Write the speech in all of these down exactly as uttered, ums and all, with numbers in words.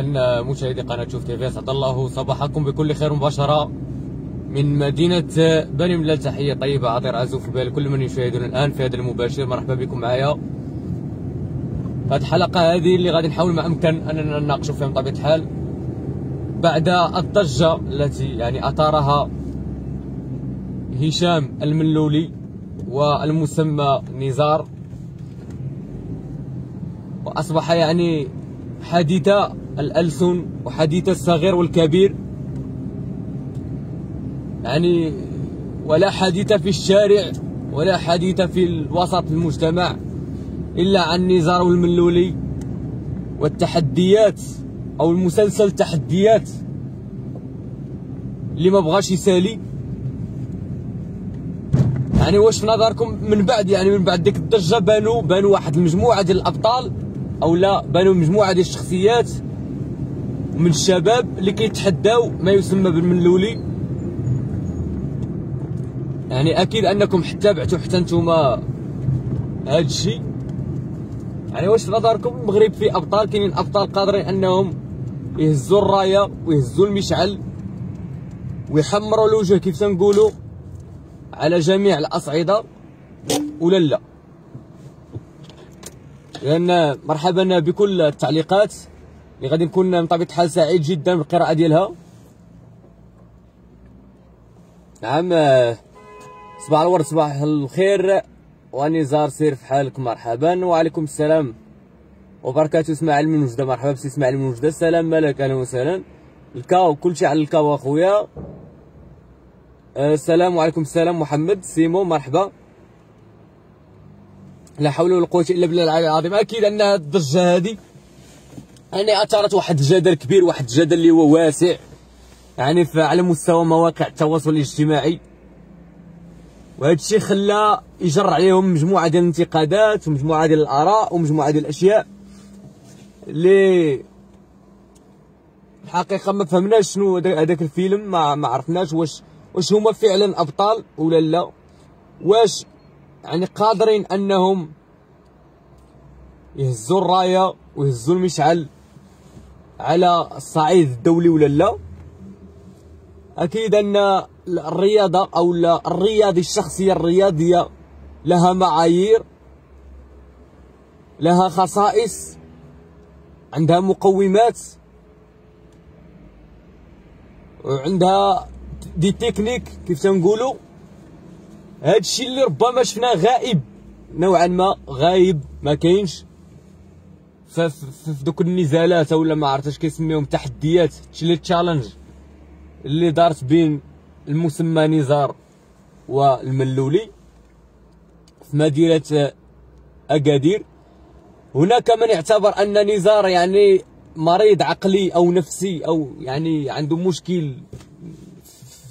إذا مشاهدي قناة شوف تيفي أسعد الله صباحكم بكل خير مباشرة من مدينة بني ملال. تحية طيبة عطير عزوف في بال كل من يشاهدون الآن في هذا المباشر، مرحبا بكم معايا. هذه الحلقة هذه اللي غادي نحاول ما أمكن أننا نناقشوا فيها بطبيعة الحال بعد الضجة التي يعني أثارها هشام الملولي والمسمى نزار، وأصبح يعني حديث الألسن وحديث الصغير والكبير، يعني ولا حديث في الشارع ولا حديث في الوسط المجتمع إلا عن نزار والملولي والتحديات أو المسلسل التحديات اللي ما بغاش يسالي. يعني واش في نظركم من بعد يعني من بعد ديك الضجة بانوا بانوا واحد المجموعة ديال الأبطال أو لا بانوا مجموعة ديال الشخصيات من الشباب اللي كيتحداو ما يسمى بالملولي. يعني أكيد أنكم تابعتوا حتى نتوما هاد الشيء. يعني واش في نظركم المغرب فيه أبطال، كاينين أبطال قادرين أنهم يهزوا الراية ويهزوا المشعل ويحمروا الوجه كيف تنقولوا على جميع الأصعدة ولا لا؟ لأن مرحبا بكل التعليقات اللي غادي نكون من طبيعة الحال سعيد جدا بالقراءة ديالها. نعم صباح الورد صباح الخير ونزار سير في حالك مرحبا. وعليكم السلام وبركاته اسماعيل من وجدة، مرحبا بسي اسماعيل من وجدة، السلام مالك، أهلا وسهلا. الكاو كلشي على الكاو أخويا. السلام وعليكم السلام محمد سيمو مرحبا. لا حول ولا قوة إلا بالله العلي العظيم. أكيد أن الضجة هذه يعني أثارت واحد الجدل كبير، واحد الجدل اللي هو واسع يعني على مستوى مواقع التواصل الاجتماعي، وهذا الشيء خلى يجر عليهم مجموعة ديال الانتقادات ومجموعة ديال الآراء ومجموعة ديال الأشياء اللي الحقيقة ما فهمناش شنو هذاك الفيلم، ما, ما عرفناش واش واش هما فعلا أبطال ولا لا، واش يعني قادرين أنهم يهزوا الراية ويهزوا المشعل على الصعيد الدولي ولا لا. أكيد أن الرياضة أو الرياضي الشخصية الرياضية لها معايير، لها خصائص، عندها مقومات وعندها دي تكنيك كيف تنقولوا. هذا الشيء اللي ربما شفناه غائب نوعا ما، غايب ما كاينش في دوك النزالات ولا ما عرفتش كيسميهم تحديات، شي تشالنج اللي دارت بين المسمى نزار والملولي في مدينة أكادير. هناك من يعتبر أن نزار يعني مريض عقلي أو نفسي أو يعني عنده مشكل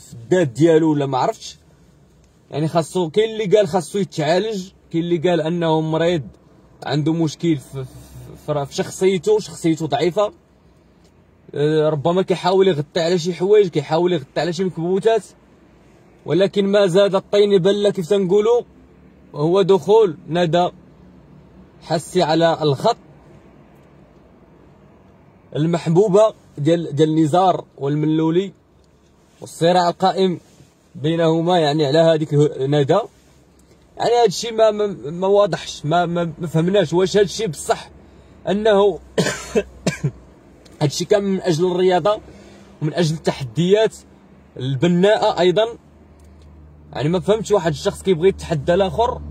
في الذات ديالو ولا ما عرفتش، يعني خاصو، كاين اللي قال خاصو يتعالج، كاين اللي قال أنه مريض عنده مشكل في, في, في شخصيته، شخصيته ضعيفة، ربما كيحاول يغطي على شي حوايج، كيحاول يغطي على شي مكبوتات، ولكن ما زاد الطين بلة كيف تنقولوا. وهو دخول ندى حسي على الخط المحبوبة ديال ديال نزار والملولي والصراع القائم بينهما يعني على هذيك ندى. يعني هذا الشيء ما ما واضحش، ما ما فهمناش واش هذا الشيء بصح انه هادشي كان من اجل الرياضه ومن اجل التحديات البناءه ايضا. يعني ما فهمتش واحد الشخص كيبغي يتحدى الاخر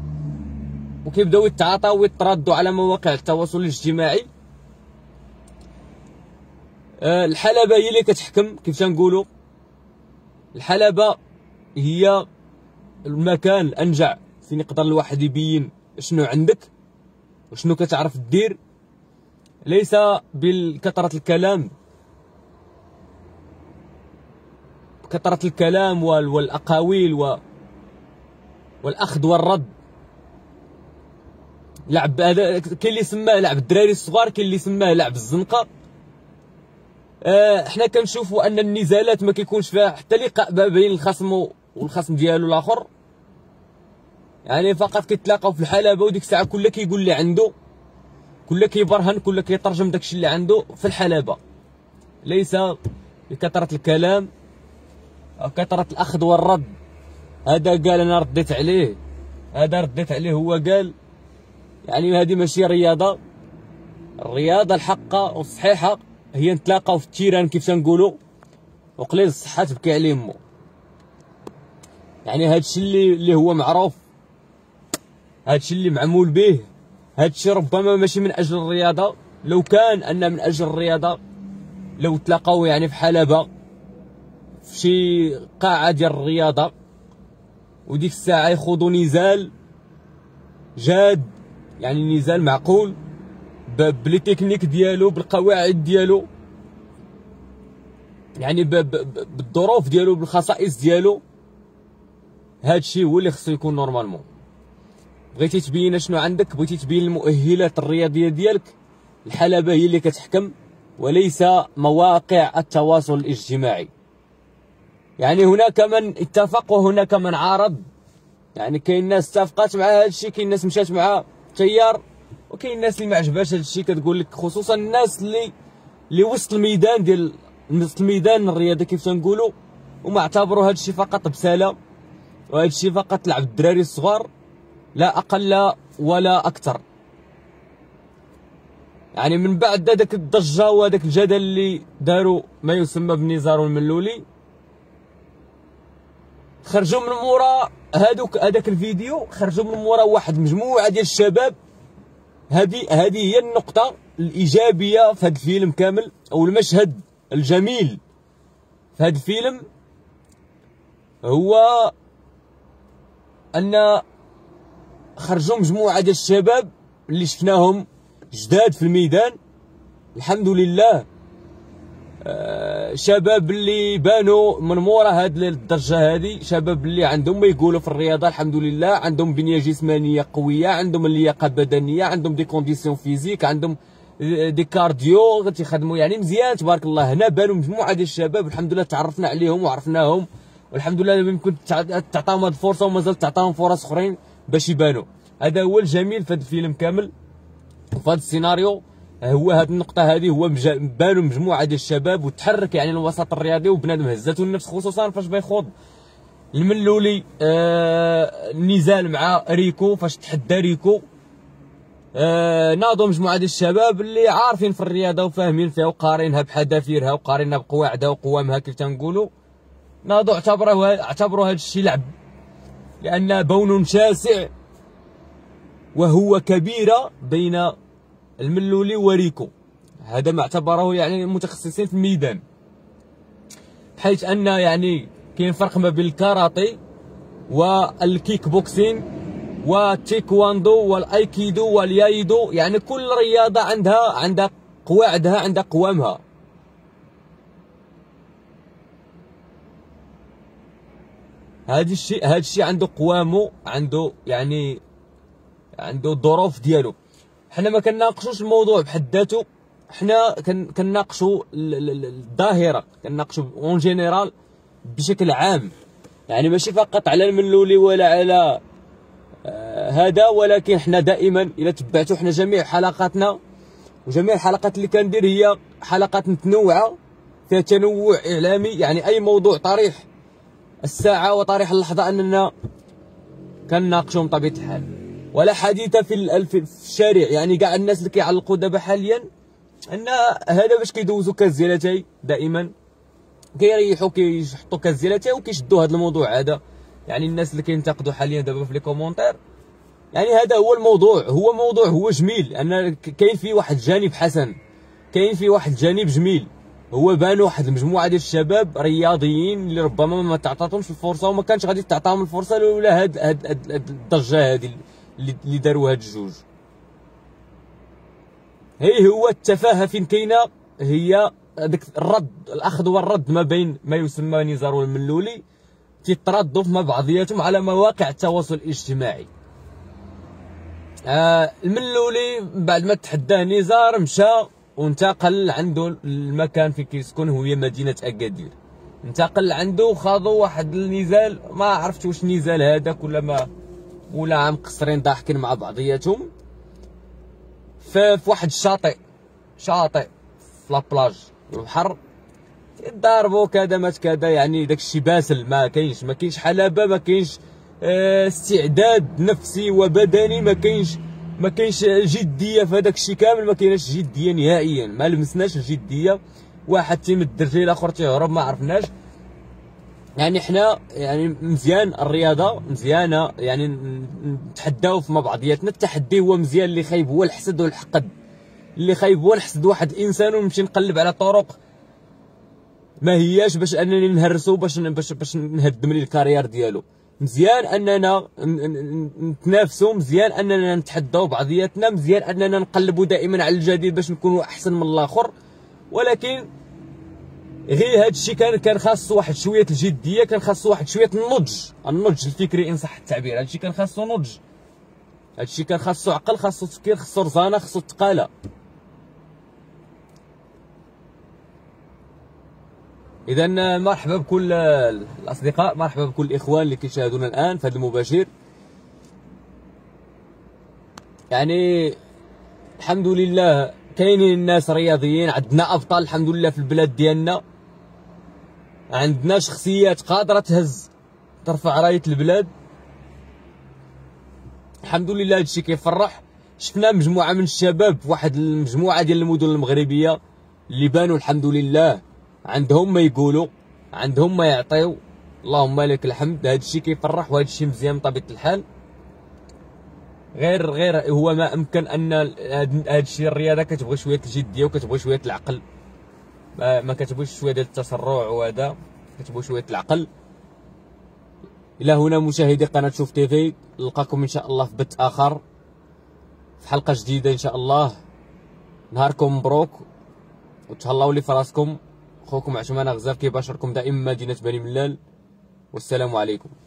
وكيبداو يتعاطاو ويتردوا على مواقع التواصل الاجتماعي. أه الحلبه هي اللي كتحكم كيف تنقولوا، الحلبه هي المكان الانجع فين يقدر الواحد يبين شنو عندك وشنو كتعرف دير، ليس بالكثرة الكلام، كثرة الكلام والأقاويل والأخذ والرد. لعب هذا كاين اللي سماه لعب الدراري الصغار، كاين اللي سماه لعب الزنقة. احنا كنشوفوا أن النزالات ما كيكونش فيها حتى لقاء ما بين الخصم والخصم ديالو الآخر، يعني فقط كيتلاقاو في الحلبة وديك الساعة كلها كيقول اللي عنده، كله كيبرهن، كله كيترجم داكشي اللي عنده في الحلبة. ليس بكثرة الكلام أو كثرة الأخذ والرد. هذا قال أنا رديت عليه، هذا رديت عليه، هو قال. يعني هذه ماشي رياضة. الرياضة الحقة والصحيحة هي نتلاقاو في التيران كيف تنقولوا، وقليل الصحة تبكي عليه مو. يعني هادشي اللي اللي هو معروف، هادشي اللي معمول به، هادشي ربما ماشي من أجل الرياضة. لو كان أن من أجل الرياضة لو تلاقاو يعني في حلبة في شي قاعة ديال الرياضة، وديك الساعة يخوضوا نزال جاد، يعني نزال معقول بلي تكنيك ديالو، بالقواعد ديالو، يعني بالظروف ديالو، بالخصائص ديالو. هادشي هو اللي خصو يكون نورمالمون. بغيتي تبين شنو عندك، بغيتي تبين المؤهلات الرياضيه ديالك، الحلبه هي اللي كتحكم وليس مواقع التواصل الاجتماعي. يعني هناك من اتفق وهناك من عارض، يعني كاين ناس اتفقت مع هادشي، كاين ناس مشات مع تيار، وكاين الناس اللي ما عجبهاش هادشي. كتقول لك خصوصا الناس اللي اللي وسط الميدان ديال وسط الميدان الرياضي كيف تنقولوا، وما اعتبروا هادشي فقط بساله، وهادشي فقط لعب الدراري الصغار، لا اقل ولا اكثر. يعني من بعد هذاك الضجه وهذاك الجدل اللي داروا ما يسمى بنزار والملولي، خرجوا من مورا هذوك هذاك الفيديو، خرجوا من مورا واحد مجموعه ديال الشباب. هذه هذه هي النقطة الإيجابية في هذا الفيلم كامل، أو المشهد الجميل في هذا الفيلم، هو أن خرجوا مجموعة ديال الشباب اللي شفناهم جداد في الميدان، الحمد لله. آه شباب اللي بانوا من مورا هاد الدرجة هذه، شباب اللي عندهم ما يقولوا في الرياضة، الحمد لله، عندهم بنية جسمانية قوية، عندهم اللياقة البدنية، عندهم دي كونديسيون فيزيك، عندهم دي كارديو تيخدموا يعني مزيان تبارك الله. هنا بانوا مجموعة ديال الشباب، الحمد لله تعرفنا عليهم وعرفناهم، والحمد لله يمكن تعطاهم هاد الفرصة ومازال تعطاهم فرص أخرين باش يبانوا. هذا هو الجميل في هاد الفيلم كامل، في هاد السيناريو، هو هاد النقطة هذه، هو بانوا مجموعة ديال الشباب وتحرك يعني الوسط الرياضي، وبنادم هزته النفس، خصوصا فاش بيخوض الملولي آه النزال مع ريكو، فاش تحدى ريكو. آه ناضوا مجموعة ديال الشباب اللي عارفين في الرياضة وفاهمين فيها وقارينها بحذافيرها وقارينها بقواعدها وقوامها كيف تنقولوا. ناضوا اعتبروا اعتبروا هاد الشيء لعب، لأن بون شاسع وهو كبيرة بين الملولي وريكو. هذا ما اعتبره يعني المتخصصين في الميدان، بحيث ان يعني كاين فرق ما بين الكاراتي والكيك بوكسين والتيكواندو والايكيدو واليايدو. يعني كل رياضه عندها عندها قواعدها، عندها قوامها. هذا الشيء هذا الشيء عنده قوامه، عنده يعني عنده الظروف ديالو. حنا ما كنناقشوش الموضوع بحد ذاته، حنا كنناقشوا الظاهره، كنناقشوا اون جينيرال بشكل عام. يعني ماشي فقط على الملولي ولا على آه هذا، ولكن حنا دائما الا تبعتوا حنا جميع حلقاتنا وجميع الحلقات اللي كندير هي حلقات متنوعه فيها تنوع اعلامي، يعني اي موضوع طريح الساعه وطريح اللحظه اننا كنناقشوا بطبيعه الحال، ولا حديث في في الشارع. يعني كاع الناس اللي كيعلقوا دابا حاليا ان هذا باش كيدوزوا كاس ديال اتاي، دائما كيريحوا كيحطوا كاس ديال اتاي وكيشدوا هذا الموضوع هذا. يعني الناس اللي كينتقدوا حاليا دابا في لي كومونتير، يعني هذا هو الموضوع، هو موضوع هو جميل، ان كاين فيه واحد الجانب حسن، كاين فيه واحد الجانب جميل. هو بانوا واحد المجموعه ديال الشباب رياضيين اللي ربما ما تعطاتهمش الفرصه، وما كانش غادي تعطاهم الفرصه لولا هاد هاد الضجه هذه اللي داروا هاد الجوج. هي هو التفاهه فين كاينه، هي هذاك الرد، الاخذ والرد ما بين ما يسمى نزار والملولي، تيتردوا مع بعضياتهم على مواقع التواصل الاجتماعي. آه الملولي بعد ما تحداه نزار مشى وانتقل عنده المكان فين كيسكن، هو مدينه اكادير، انتقل عنده وخاضوا واحد النزال، ما عرفت واش النزال هذاك ولا ما ولا عم قصرين ضاحكين مع بعضياتهم في واحد الشاطئ، شاطئ في لابلاج البحر، ضاربوا كذا مات كذا، يعني داك الشيء باسل، ما كاينش ما كاينش حلبه، ما كاينش استعداد نفسي وبدني، ما كاينش ما كاينش جديه في هذاك الشيء كامل، ما كايناش جديه نهائيا، ما لمسناش الجديه. واحد تيمد الدرجه الاخر تيهرب، ما عرفناش. يعني حنا يعني مزيان الرياضه مزيانه، يعني نتحداو في مع بعضياتنا. التحدي هو مزيان، اللي خايب هو الحسد والحقد، اللي خايب هو نحسد واحد الانسان ونمشي نقلب على طرق ما هياش باش انني نهرسو، باش باش باش نهدم لي الكارير ديالو. مزيان اننا نتنافسوا، مزيان اننا نتحداو بعضياتنا، مزيان اننا نقلبوا دائما على الجديد باش نكونوا احسن من الاخر. ولكن غير هذا الشيء كان كان خاصو واحد شويه الجديه، كان خاصو واحد شويه النضج، النضج الفكري ان صح التعبير. هذا الشيء كان خاصو نضج، هذا الشيء كان خاصو عقل، خاصو تفكير، خاصو رزانه، خاصو تقاله. إذا مرحبا بكل الأصدقاء، مرحبا بكل الإخوان اللي كيشاهدونا الآن في هذا المباشر. يعني الحمد لله كاينين الناس رياضيين، عندنا أبطال الحمد لله في البلاد ديالنا، عندنا شخصيات قادرة تهز ترفع راية البلاد، الحمد لله. هادشي كيفرح. شفنا مجموعة من الشباب في واحد المجموعة ديال المدن المغربية اللي بانوا الحمد لله عندهم ما يقولوا، عندهم ما يعطيو، اللهم لك الحمد. هذا الشيء كيفرح وهذا الشيء مزيان بطبيعه الحال. غير غير هو ما امكن ان هذا الشيء الرياضه كتبغي شويه الجديه وكتبغي شويه العقل، ما, ما كتبغيش شويه ديال التسرع، وهذا كتبغي شويه العقل. الى هنا مشاهدي قناه شوف تيفي، نلقاكم ان شاء الله في بث اخر في حلقه جديده ان شاء الله. نهاركم مبروك وتهلاو لي في راسكم. أخوكم عشمان غزاف كيباشركم دائما مدينة بني ملال، والسلام عليكم.